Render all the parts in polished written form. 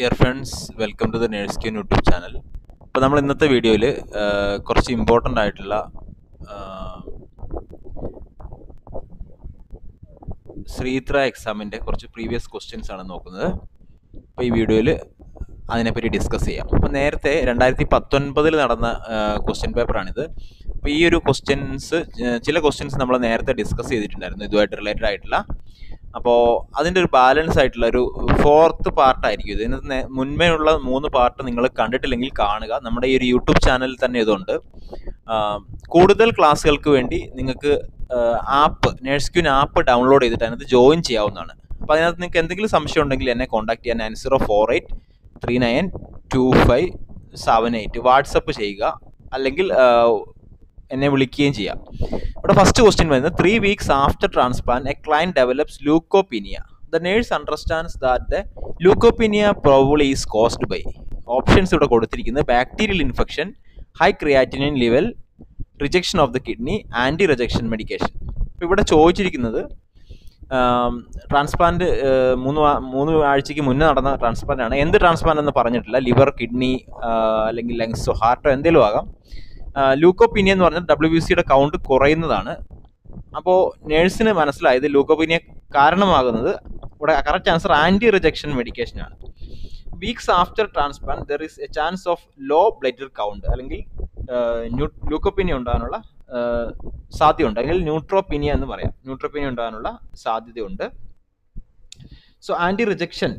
Dear friends, welcome to the Nurse Queen YouTube channel. അപ്പോൾ നമ്മൾ ഇന്നത്തെ വീഡിയോയിൽ കുറച്ച് ഇമ്പോർട്ടൻ്റ് ആയിട്ടുള്ള ശ്രീത്ര എക്സാമിന്റെ കുറച്ച് പ്രീവിയസ് ക്വസ്റ്റ്യൻസ് ആണ് നോക്കുന്നത്. അപ്പോൾ ഈ വീഡിയോയിൽ അതിനെപ്പറ്റി ഡിസ്കസ് ചെയ്യാം. അപ്പോൾ നേരത്തെ 2019 നടന്ന ക്വസ്റ്റ്യൻ പേപ്പറാണിത്. അപ്പോൾ ഈ ഒരു ക്വസ്റ്റ്യൻസ് ചില ക്വസ്റ്റ്യൻസ് നമ്മൾ നേരത്തെ ഡിസ്കസ് ചെയ്തിട്ടുണ്ടായിരുന്നു ഇതുമായിട്ട് റിലേറ്റഡ് ആയിട്ടുള്ള. അപ്പോൾ അതിൻ്റെ ഒരു ബാലൻസ് ആയിട്ടുള്ള ഒരു ഫോർത്ത് പാർട്ടായിരിക്കും ഇത്. ഇതിന് മുൻപേ ഉള്ള 3 പാർട്ട് നിങ്ങൾ കണ്ടിട്ടില്ലെങ്കിൽ കാണുക. നമ്മുടെ ഈ ഒരു യൂട്യൂബ് ചാനലിൽ തന്നെ ഇതുണ്ട്. കൂടുതൽ ക്ലാസ്സുകൾക്ക് വേണ്ടി നിങ്ങൾക്ക് app nurse queen app download ചെയ്തിട്ട് അതിനകത്ത് ജോയിൻ ചെയ്യാവുന്നതാണ്. അപ്പോൾ അതിനകത്ത് നിങ്ങൾക്ക് എന്തെങ്കിലും സംശയം ഉണ്ടെങ്കിൽ എന്നെ കോൺടാക്ട് ചെയ്യാൻ 9048392578 വാട്സപ്പ് ചെയ്യുക, അല്ലെങ്കിൽ എന്നെ വിളിക്കുകയും ചെയ്യാം. ഇവിടെ ഫസ്റ്റ് ക്വസ്റ്റ്യൻ വരുന്നത് 3 weeks after transplant a client develops leukopenia. The nurse understands that the leukopenia probably is caused by options ഇവിടെ കൊടുത്തിരിക്കുന്നത് bacterial infection, high creatinine level, rejection of the kidney, anti rejection medication. ഇപ്പോൾ ഇവിടെ ചോദിച്ചിരിക്കുന്നത് transplant 3 ആഴ്ചയ്ക്ക് മുന്നേ നടന്ന transplant ആണ്. എന്ത് transplant എന്ന് പറഞ്ഞിട്ടില്ല. ലിവർ, കിഡ്നി, അല്ലെങ്കിൽ ലങ്സോ ഹാർട്ടോ എന്തെങ്കിലും ആകാം. ലൂക്കോപീനിയ എന്ന് പറഞ്ഞാൽ WBCയുടെ കൗണ്ട് കുറയുന്നതാണ്. അപ്പോൾ നേഴ്സിന് മനസ്സിലായത് ലൂക്കോപീനിയ കാരണമാകുന്നത് ഇവിടെ കറക്റ്റ് ആൻസർ ആൻറ്റി റിജക്ഷൻ മെഡിക്കേഷനാണ്. Weeks after transplant there is a chance of low platelet count, അല്ലെങ്കിൽ ലൂക്കോപീനിയ ഉണ്ടാകാനുള്ള സാധ്യതയുണ്ട്, അല്ലെങ്കിൽ ന്യൂട്രോപീനിയ എന്ന് പറയാം. ന്യൂട്രോപീനിയ ഉണ്ടാകാനുള്ള സാധ്യതയുണ്ട്. So anti rejection,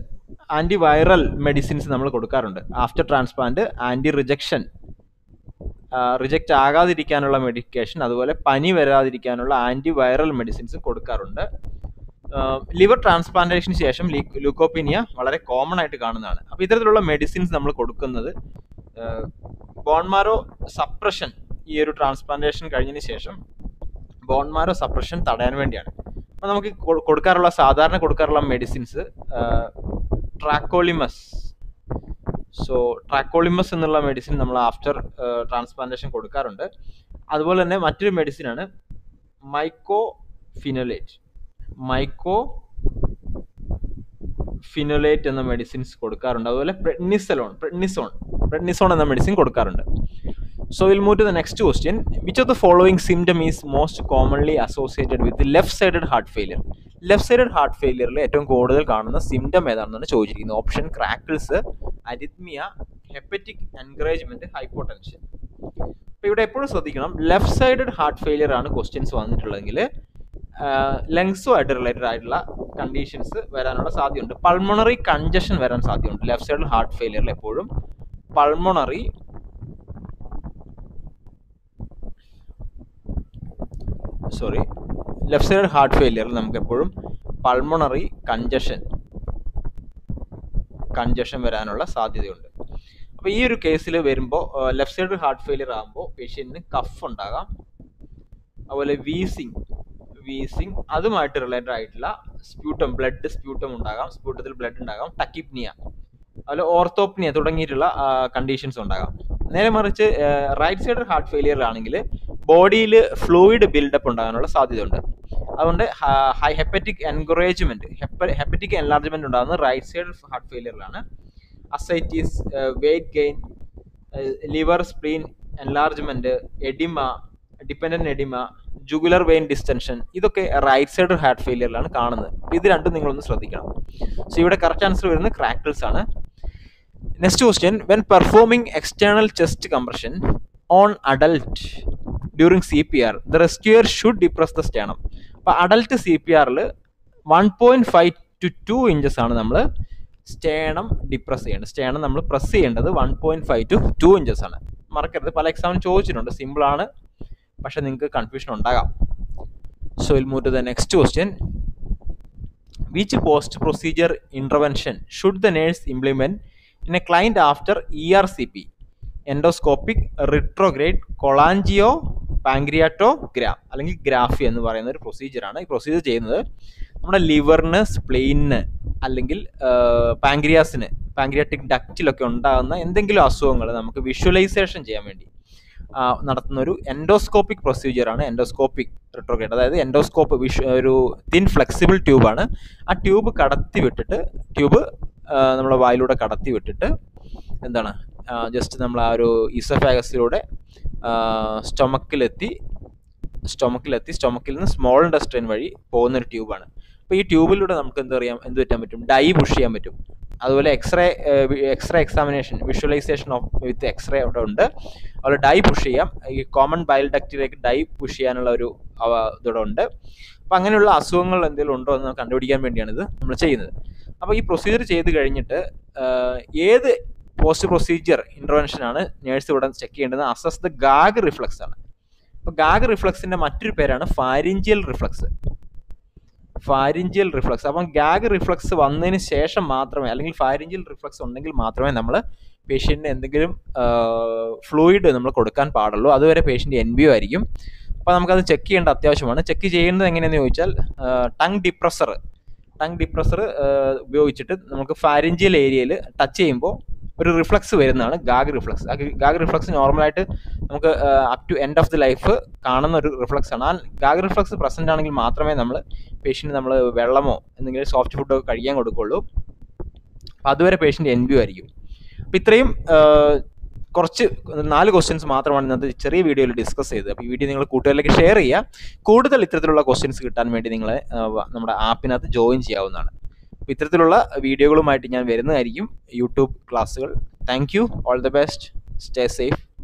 anti viral medicines നമ്മൾ കൊടുക്കാറുണ്ട്. After transplant anti rejection, reject ആകാതിരിക്കാനുള്ള മെഡിക്കേഷൻ, അതുപോലെ പനി വരാതിരിക്കാനുള്ള ആൻറ്റി വൈറൽ മെഡിസിൻസും കൊടുക്കാറുണ്ട്. ലിവർ ട്രാൻസ്പ്ലാന്റേഷന് ശേഷം ലൂക്കോപീനിയ വളരെ കോമൺ ആയിട്ട് കാണുന്നതാണ്. അപ്പോൾ ഇത്തരത്തിലുള്ള മെഡിസിൻസ് നമ്മൾ കൊടുക്കുന്നത് ബോൺമാരോ സപ്രഷൻ, ഈ ഒരു ട്രാൻസ്പ്ലാന്റേഷൻ കഴിഞ്ഞതിന് ശേഷം ബോൺമാരോ സപ്രഷൻ തടയാൻ വേണ്ടിയാണ്. അപ്പോൾ നമുക്ക് കൊടുക്കാറുള്ള സാധാരണ കൊടുക്കാറുള്ള മെഡിസിൻസ് ട്രാക്കോളിമസ്. സോ ട്രാക്കോളിമസ് എന്നുള്ള മെഡിസിൻ നമ്മൾ ആഫ്റ്റർ ട്രാൻസ്പ്ലാന്റേഷൻ കൊടുക്കാറുണ്ട്. അതുപോലെ തന്നെ മറ്റൊരു മെഡിസിനാണ് മൈക്കോഫിനോലേറ്റ്. മൈക്കോഫിനോലേറ്റ് എന്ന മെഡിസിൻസ് കൊടുക്കാറുണ്ട്. അതുപോലെ പ്രെഡ്നിസോൺ എന്ന മെഡിസിൻ കൊടുക്കാറുണ്ട്. So will move to the next question. Which of the following symptom is most commonly associated with left sided heart failure? Left sided heart ഫെയിലിയറിൽ ഏറ്റവും കൂടുതൽ കാണുന്ന സിംറ്റം ഏതാണെന്നാണ് ചോദിച്ചിരിക്കുന്നത്. Option crackles, arrhythmia, hepatic encouragement, hypotension. അപ്പോൾ ഇവിടെ എപ്പോഴും ശ്രദ്ധിക്കണം, ലെഫ്റ്റ് സൈഡഡ് ഹാർട്ട് ഫെയിലിയർ ആണ് ക്വസ്റ്റ്യൻസ് വന്നിട്ടുള്ളതെങ്കിൽ ലങ്സുമായിട്ട് റിലേറ്റഡ് ആയിട്ടുള്ള കണ്ടീഷൻസ് വരാനുള്ള സാധ്യതയുണ്ട്. പൾമണറി കൺജഷൻ വരാൻ സാധ്യതയുണ്ട്. ലെഫ്റ്റ് സൈഡ് ഹാർട്ട് ഫെയിലിയറിൽ എപ്പോഴും ലെഫ്റ്റ് സൈഡ് ഹാർട്ട് ഫെയിലിയറിൽ നമുക്ക് എപ്പോഴും പൾമണറി കൺജഷൻ വരാനുള്ള സാധ്യതയുണ്ട്. അപ്പോൾ ഈ ഒരു കേസിൽ വരുമ്പോൾ ലെഫ്റ്റ് സൈഡ് ഹാർട്ട് ഫെയിലിയർ ആകുമ്പോൾ പേഷ്യൻറ്റിന് കഫ് ഉണ്ടാകാം, അതുപോലെ വീസിങ്, അതുമായിട്ട് റിലേറ്റഡ് ആയിട്ടുള്ള ബ്ലഡ് സ്പ്യൂട്ടം ഉണ്ടാകാം, സ്പ്യൂട്ടത്തിൽ ബ്ലഡ് ഉണ്ടാകാം, ടക്കിപ്നിയ, അതുപോലെ ഓർത്തോപ്നിയ തുടങ്ങിയിട്ടുള്ള കണ്ടീഷൻസ് ഉണ്ടാകാം. നേരെ മറിച്ച് റൈറ്റ് സൈഡ് ഹാർട്ട് ഫെയിലിയറിലാണെങ്കിൽ ബോഡിയിൽ ഫ്ലൂയിഡ് ബിൽഡപ്പ് ഉണ്ടാകാനുള്ള സാധ്യതയുണ്ട്. അതുകൊണ്ട് ഹെപ്പറ്റിക് എൻകറേജ്മെന്റ്, ഹെപ്പറ്റിക് എൻലാർജ്മെന്റ് ഉണ്ടാകുന്നത് റൈറ്റ് സൈഡ് ഹാർട്ട് ഫെയിലിയറിലാണ്. Ascites, weight gain, liver spleen enlargement, oedema, dependent oedema, jugular vein distension, ഇതൊക്കെ റൈറ്റ് സൈഡ് ഹാർട്ട് ഫെയിലിയറിലാണ് കാണുന്നത്. ഇത് രണ്ടും നിങ്ങളൊന്ന് ശ്രദ്ധിക്കണം. സോ ഇവിടെ കറക്റ്റ് ആൻസർ വരുന്നത് ക്രാക്കിൾസ് ആണ്. Next question. When performing external chest compression on adult during CPR, the rescuer should depress the sternum. അപ്പോൾ അഡൽട്ട് CPRൽ 1.5 to 2 inches ആണ് നമ്മൾ സ്റ്റേണം ഡിപ്രസ് ചെയ്യേണ്ടത്. സ്റ്റേണം നമ്മൾ പ്രസ് ചെയ്യേണ്ടത് 1.5 to 2 inches ആണ്. മറക്കരുത്, പല എക്സാമിനും ചോദിച്ചിട്ടുണ്ട്. സിമ്പിളാണ്, പക്ഷേ നിങ്ങൾക്ക് കൺഫ്യൂഷൻ ഉണ്ടാകാം. So will move to the next question. Which post procedure intervention should the nurse implement in a client after ERCP, endoscopic retrograde cholangiopancreatograph, അല്ലെങ്കിൽ ഗ്രാഫി എന്ന് പറയുന്ന ഒരു പ്രൊസീജിയറാണ്. ഈ പ്രൊസീജിയർ ചെയ്യുന്നത് നമ്മുടെ ലിവറിന്, സ്പ്ലെയിനിന്, അല്ലെങ്കിൽ പാങ്ക്രിയാസിന്, പാങ്ക്രിയാറ്റിക് ഡക്റ്റിലൊക്കെ ഉണ്ടാകുന്ന എന്തെങ്കിലും അസുഖങ്ങൾ നമുക്ക് വിഷ്വലൈസേഷൻ ചെയ്യാൻ വേണ്ടി നടത്തുന്ന ഒരു എൻഡോസ്കോപ്പിക് പ്രൊസീജിയറാണ് എൻഡോസ്കോപ്പിക് റിട്രോഗ്രേഡ്. അതായത് എൻഡോസ്കോപ്പ് ഒരു തിൻ ഫ്ലെക്സിബിൾ ട്യൂബാണ്. ആ ട്യൂബ് കടത്തി വിട്ടിട്ട് ട്യൂബ് നമ്മുടെ വായിലൂടെ കടത്തി വിട്ടിട്ട് എന്താണ് ജസ്റ്റ് നമ്മൾ ആ ഒരു ഈസോഫാഗസിലൂടെ സ്റ്റൊമക്കിലെത്തി സ്റ്റൊമക്കിൽ നിന്ന് സ്മോൾ ഇൻഡസ്ട്രൈൻ വഴി പോകുന്ന ഒരു ട്യൂബാണ് അപ്പോൾ ഈ ട്യൂബിലൂടെ നമുക്ക് എന്ത് ചെയ്യാൻ പറ്റും ഡൈ പുഷ് ചെയ്യാൻ പറ്റും അതുപോലെ x ray examination visualisation of with x-ray അവിടെ ഉണ്ട് അതുപോലെ ഡൈ പുഷ് ചെയ്യാം ഈ കോമൺ ബൈൽ ഡക്റ്റിലേക്ക് ഡൈ പുഷ് ചെയ്യാനുള്ള ഒരു ഇതോടെ ഉണ്ട് അപ്പോൾ അങ്ങനെയുള്ള അസുഖങ്ങൾ എന്തെങ്കിലും ഉണ്ടോ എന്ന് കണ്ടുപിടിക്കാൻ വേണ്ടിയാണിത് നമ്മൾ ചെയ്യുന്നത് അപ്പോൾ ഈ പ്രൊസീജിയർ ചെയ്ത് കഴിഞ്ഞിട്ട് ഏത് പോസ്റ്റ് പ്രൊസീജിയർ ഇൻ്റർവെൻഷനാണ് നേഴ്സ് ഇവിടെ ചെക്ക് ചെയ്യേണ്ടത് അസസ് ദ ഗാഗ് റിഫ്ലക്സ് ആണ് അപ്പോൾ ഗാഗ് റിഫ്ലക്സിൻ്റെ മറ്റൊരു പേരാണ് ഫാരിഞ്ചിയൽ റിഫ്ലക്സ് അപ്പം ഗാഗ് റിഫ്ലക്സ് വന്നതിന് ശേഷം മാത്രമേ അല്ലെങ്കിൽ ഫാരിഞ്ചിയൽ റിഫ്ലക്സ് ഉണ്ടെങ്കിൽ മാത്രമേ നമ്മൾ പേഷ്യൻറ്റിന് എന്തെങ്കിലും ഫ്ലൂയിഡ് നമ്മൾ കൊടുക്കാൻ പാടുള്ളൂ അതുവരെ പേഷ്യൻ്റ് എൻബിഒ ആയിരിക്കും അപ്പോൾ നമുക്കത് ചെക്ക് ചെയ്യേണ്ട അത്യാവശ്യമാണ് ചെക്ക് ചെയ്യുന്നത് എങ്ങനെയാണെന്ന് ചോദിച്ചാൽ ടങ് ഡിപ്രസർ ഉപയോഗിച്ചിട്ട് നമുക്ക് ഫാരിഞ്ചിയൽ ഏരിയയിൽ ടച്ച് ചെയ്യുമ്പോൾ ഒരു റിഫ്ലക്സ് വരുന്നതാണ് ഗാഗ് റിഫ്ലക്സ് നോർമലായിട്ട് നമുക്ക് up to end of the life കാണുന്ന ഒരു റിഫ്ലക്സ് ആണ് ആ ഗാഗ് റിഫ്ലക്സ് പ്രസൻ്റ് ആണെങ്കിൽ മാത്രമേ നമ്മൾ പേഷ്യൻറ്റ് നമ്മൾ വെള്ളമോ എന്തെങ്കിലും സോഫ്റ്റ് ഫുഡോ കഴിക്കാൻ കൊടുക്കുള്ളൂ അപ്പോൾ അതുവരെ പേഷ്യൻ്റ് എൻബിഒ ആയിരിക്കും അപ്പോൾ ഇത്രയും കുറച്ച് 4 ക്വസ്റ്റ്യൻസ് മാത്രമാണ് ഇന്നത്തെ ചെറിയ വീഡിയോയിൽ ഡിസ്കസ് ചെയ്തത് അപ്പോൾ ഈ വീഡിയോ നിങ്ങൾ കൂട്ടുകാരിലേക്ക് ഷെയർ ചെയ്യുക കൂടുതൽ ഇത്തരത്തിലുള്ള ക്വസ്റ്റ്യൻസ് കിട്ടാൻ വേണ്ടി നിങ്ങൾ നമ്മുടെ ആപ്പിനകത്ത് ജോയിൻ ചെയ്യാവുന്നതാണ് അപ്പോൾ ഇത്തരത്തിലുള്ള വീഡിയോകളുമായിട്ട് ഞാൻ വരുന്നതായിരിക്കും യൂട്യൂബ് ക്ലാസ്സുകൾ thank you all the best stay safe